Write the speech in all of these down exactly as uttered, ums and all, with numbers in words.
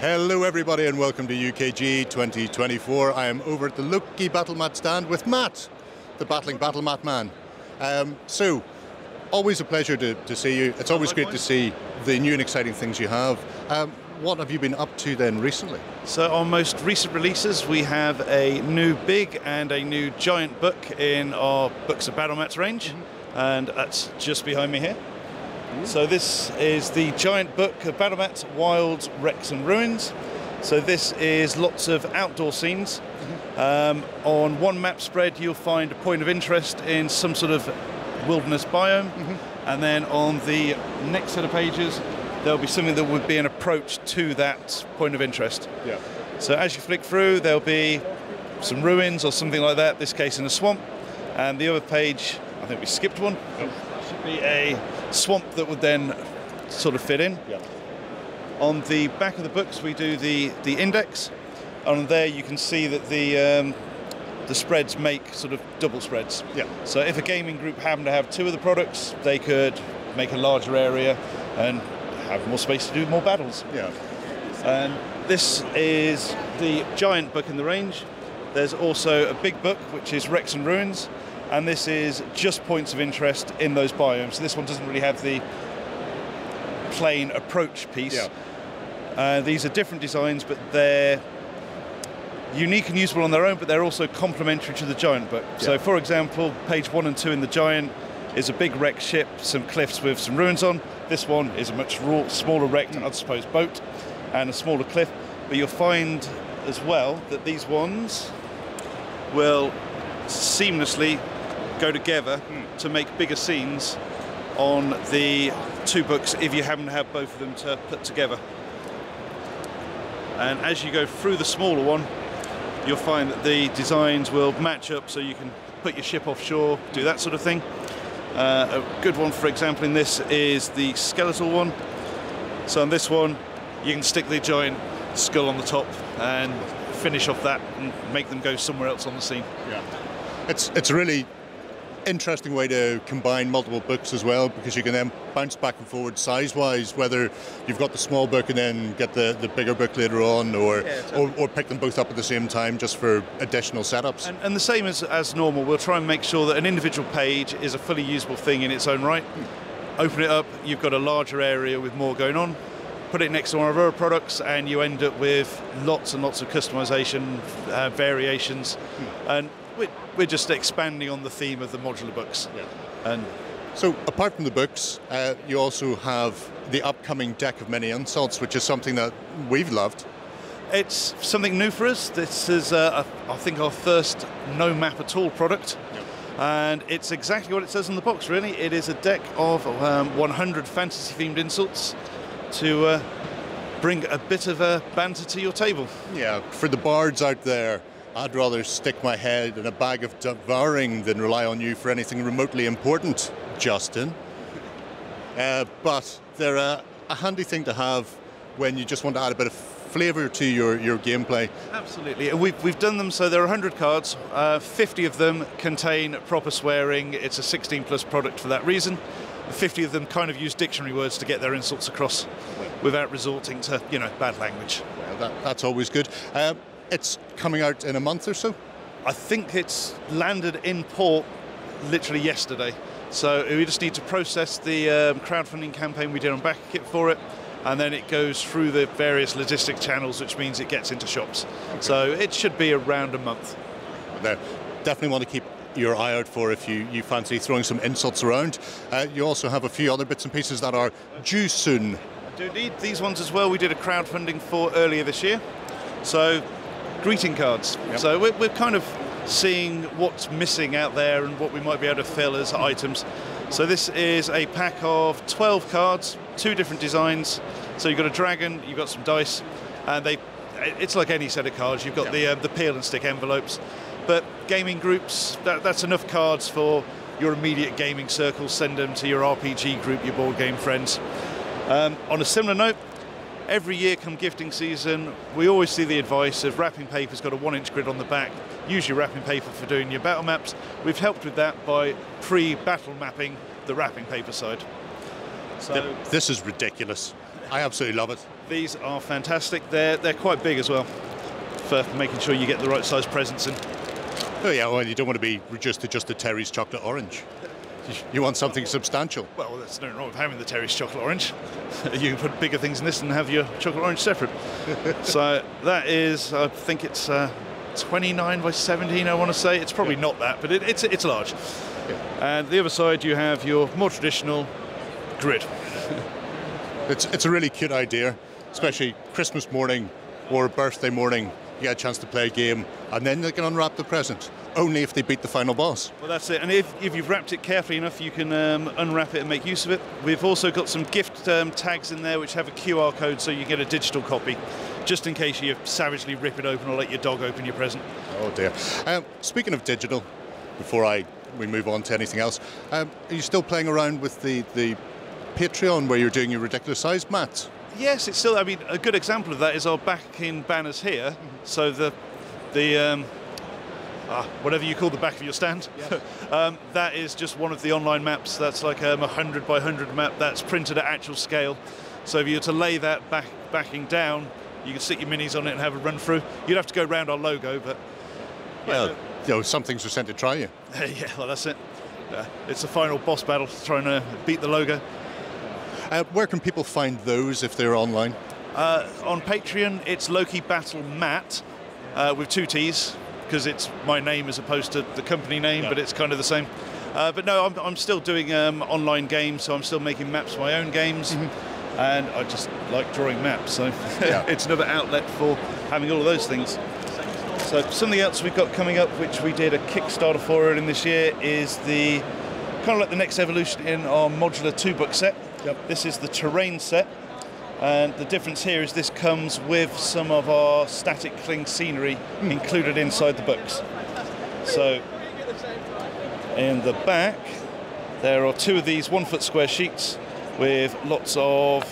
Hello everybody and welcome to U K G twenty twenty-four. I am over at the U K G Battle Mat stand with Matt, the battling battle mat man. Um, so, always a pleasure to, to see you. It's always great to see the new and exciting things you have. Um, what have you been up to then recently? So our most recent releases, we have a new big and a new giant book in our Books of Battle Mats range. Mm-hmm. And that's just behind me here. So this is the Giant Book of Battle Mats, Wilds, Wrecks and Ruins. So this is lots of outdoor scenes. Um, on one map spread you'll find a point of interest in some sort of wilderness biome, mm-hmm. and then on the next set of pages there'll be something that would be an approach to that point of interest. Yeah. So as you flick through there'll be some ruins or something like that, this case in a swamp, and the other page, I think we skipped one, oh. should be a swamp that would then sort of fit in. Yeah. On the back of the books we do the, the index. On there you can see that the um, the spreads make sort of double spreads. Yeah. So if a gaming group happened to have two of the products, they could make a larger area and have more space to do more battles. Yeah. And this is the giant book in the range. There's also a big book which is Wrecks and Ruins, and this is just points of interest in those biomes. So this one doesn't really have the plain approach piece. Yeah. Uh, these are different designs, but they're unique and usable on their own, but they're also complementary to the giant book. Yeah. So for example, page one and two in the giant is a big wrecked ship, some cliffs with some ruins on. This one is a much raw, smaller wrecked, mm. I suppose, boat and a smaller cliff. But you'll find as well that these ones will seamlessly go together mm. to make bigger scenes on the two books if you happen to have both of them to put together. And as you go through the smaller one, you'll find that the designs will match up, so you can put your ship offshore, do that sort of thing. Uh, a good one, for example, in this is the skeletal one. So on this one, you can stick the giant skull on the top and finish off that and make them go somewhere else on the scene. Yeah, it's, it's a really interesting way to combine multiple books as well, because you can then bounce back and forward size-wise, whether you've got the small book and then get the, the bigger book later on, or, yeah, totally. or or pick them both up at the same time just for additional setups. And, and the same as, as normal, we'll try and make sure that an individual page is a fully usable thing in its own right. Hmm. Open it up, you've got a larger area with more going on, put it next to one of our products and you end up with lots and lots of customization, uh, variations, hmm. and we're just expanding on the theme of the modular books. Yeah. And so apart from the books, uh, you also have the upcoming Deck of Many Insults, which is something that we've loved. It's something new for us. This is, uh, I think, our first No Map At All product. Yep. And it's exactly what it says in the box, really. It is a deck of um, one hundred fantasy-themed insults to uh, bring a bit of a banter to your table. Yeah, for the bards out there, I'd rather stick my head in a bag of devouring than rely on you for anything remotely important, Justin. Uh, but they're a, a handy thing to have when you just want to add a bit of flavour to your, your gameplay. Absolutely. We've, we've done them so there are one hundred cards, uh, fifty of them contain proper swearing. It's a sixteen plus product for that reason. fifty of them kind of use dictionary words to get their insults across without resorting to, you know, bad language. Well, that, that's always good. Uh, It's coming out in a month or so? I think it's landed in port literally yesterday. So we just need to process the um, crowdfunding campaign we did on BackerKit for it, and then it goes through the various logistic channels, which means it gets into shops. Okay. So it should be around a month. Now, definitely want to keep your eye out for if you, you fancy throwing some insults around. Uh, you also have a few other bits and pieces that are due soon. I do need these ones as well. We did a crowdfunding for earlier this year. So greeting cards. Yep. So we're, we're kind of seeing what's missing out there and what we might be able to fill as items. So this is a pack of twelve cards, two different designs. So you've got a dragon, you've got some dice, and they it's like any set of cards. You've got yep. the, uh, the peel and stick envelopes. But gaming groups, that, that's enough cards for your immediate gaming circle. Send them to your R P G group, your board game friends. Um, on a similar note, every year come gifting season, we always see the advice of wrapping paper's got a one inch grid on the back. Use your wrapping paper for doing your battle maps. We've helped with that by pre-battle mapping the wrapping paper side. So this is ridiculous. I absolutely love it. These are fantastic. They're, they're quite big as well, for making sure you get the right size presents in. Oh yeah, well, you don't want to be reduced to just the Terry's chocolate orange. You want something substantial. Well, there's nothing wrong with having the Terry's chocolate orange. You can put bigger things in this and have your chocolate orange separate. So that is, I think it's uh, twenty-nine by seventeen, I want to say. It's probably yeah. not that, but it, it's, it's large. Yeah. And the other side, you have your more traditional grid. it's, it's a really cute idea, especially Christmas morning or birthday morning. You get a chance to play a game, and then they can unwrap the present, only if they beat the final boss. Well, that's it. And if, if you've wrapped it carefully enough, you can um, unwrap it and make use of it. We've also got some gift um, tags in there which have a Q R code, so you get a digital copy, just in case you savagely rip it open or let your dog open your present. Oh, dear. Um, speaking of digital, before I we move on to anything else, um, are you still playing around with the, the Patreon where you're doing your ridiculous-sized mats? Yes, it's still, I mean, a good example of that is our backing banners here. Mm-hmm. So the, the um, ah, whatever you call the back of your stand, yes. um, that is just one of the online maps. That's like um, a one hundred by one hundred map that's printed at actual scale. So if you were to lay that back, backing down, you can sit your minis on it and have a run through. You'd have to go round our logo, but... Well, yeah, but, you know, some things are sent to try you. Yeah, well, that's it. Uh, it's the final boss battle, trying to beat the logo. Uh, where can people find those if they're online? Uh, on Patreon, it's Loki Battle Matt uh, with two T's, because it's my name as opposed to the company name, yeah. but it's kind of the same. Uh, but no, I'm, I'm still doing um, online games, so I'm still making maps for my own games, mm-hmm. and I just like drawing maps, so yeah. It's another outlet for having all of those things. So something else we've got coming up, which we did a Kickstarter for earlier in this year, is the kind of like the next evolution in our modular two-book set. Yep. This is the terrain set, and the difference here is this comes with some of our static cling scenery mm. included inside the books. So in the back there are two of these one foot square sheets with lots of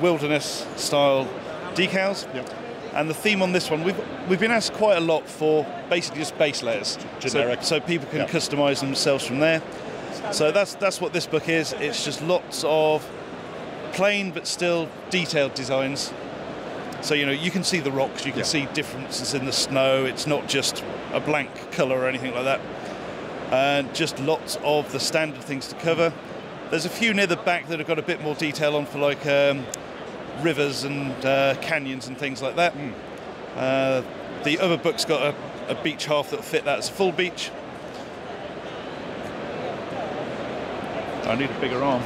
wilderness style decals, yep. and the theme on this one, we've, we've been asked quite a lot for basically just base layers, generic. So, so people can yep. customise themselves from there. So that's that's what this book is. It's just lots of plain but still detailed designs. So you know you can see the rocks, you can yeah. see differences in the snow. It's not just a blank colour or anything like that. And just lots of the standard things to cover. There's a few near the back that have got a bit more detail on for like um, rivers and uh, canyons and things like that. Mm. Uh, the other book's got a, a beach half that'll fit that as a full beach. I need a bigger arm.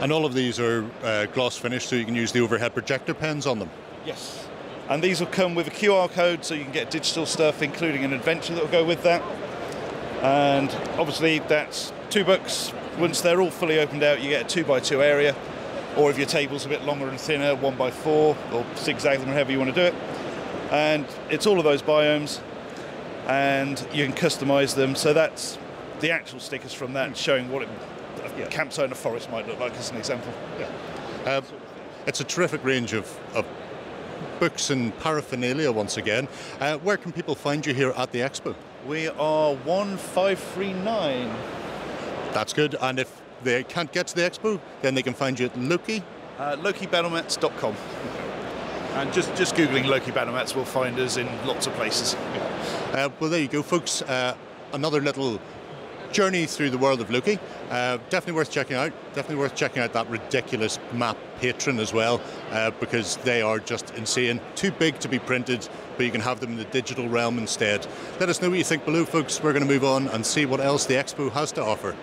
And all of these are uh, gloss finished, so you can use the overhead projector pens on them. Yes. And these will come with a Q R code, so you can get digital stuff, including an adventure that will go with that. And obviously, that's two books. Once they're all fully opened out, you get a two by two area. Or if your table's a bit longer and thinner, one by four, or zigzag them, however you want to do it. And it's all of those biomes, and you can customize them. So that's the actual stickers from that, mm. showing what it a yeah. campsite in a forest might look like as an example. Yeah. Um, it's a terrific range of, of books and paraphernalia once again. Uh, where can people find you here at the Expo? We are one five three nine. That's good, and if they can't get to the Expo, then they can find you at Loki? Uh, Loki Battle Mats dot com. And just, just Googling Loki Battle Mats will find us in lots of places. Yeah. Uh, well, there you go, folks. Uh, another little journey through the world of Loki. Uh, definitely worth checking out. Definitely worth checking out that ridiculous map patron as well, uh, because they are just insane. Too big to be printed, but you can have them in the digital realm instead. Let us know what you think below, folks. We're going to move on and see what else the Expo has to offer.